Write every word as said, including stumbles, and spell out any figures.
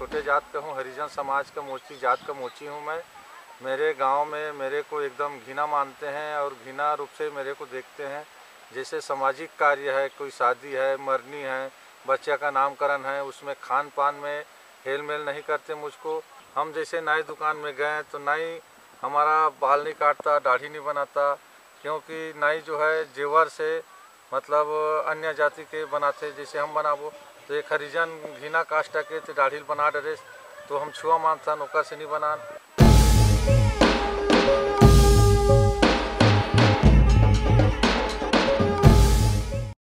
छोटे जात का हूँ, हरिजन समाज का मोची जात का मोची हूँ मैं। मेरे गांव में मेरे को एकदम घिना मानते हैं और घिना रूप से मेरे को देखते हैं। जैसे सामाजिक कार्य है, कोई शादी है, मरनी है, बच्चा का नामकरण है, उसमें खान पान में हेल मेल नहीं करते मुझको। हम जैसे नई दुकान में गए तो नई हमारा बाल नहीं काटता, दाढ़ी नहीं बनाता, क्योंकि नई जो है जेवर से मतलब अन्य जाति के बनाते। जैसे हम बनाबो तो एक हरिजन घिना काष्टा के तो दाढ़ी बना डरेस तो हम छुआ मानसान ओकर से नहीं बनान।